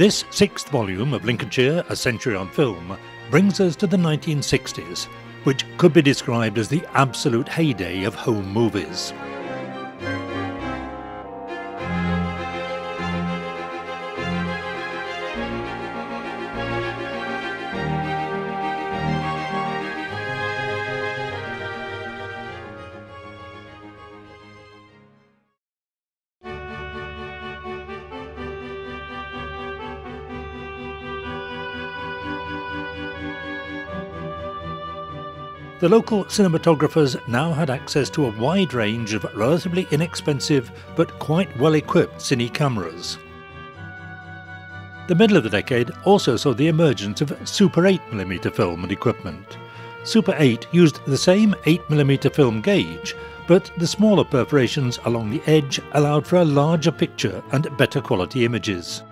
This sixth volume of Lincolnshire, A Century on Film, brings us to the 1960s, which could be described as the absolute heyday of home movies. The local cinematographers now had access to a wide range of relatively inexpensive but quite well-equipped cine cameras. The middle of the decade also saw the emergence of Super 8mm film and equipment. Super 8 used the same 8mm film gauge, but the smaller perforations along the edge allowed for a larger picture and better quality images.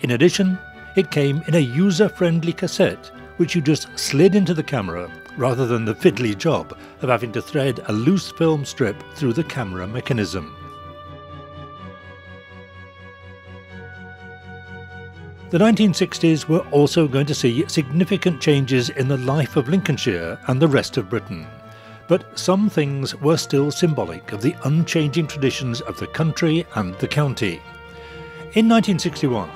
In addition, it came in a user-friendly cassette, which you just slid into the camera, rather than the fiddly job of having to thread a loose film strip through the camera mechanism. The 1960s were also going to see significant changes in the life of Lincolnshire and the rest of Britain, but some things were still symbolic of the unchanging traditions of the country and the county. In 1961,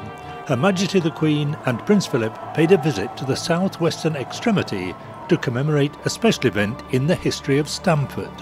Her Majesty the Queen and Prince Philip paid a visit to the southwestern extremity to commemorate a special event in the history of Stamford.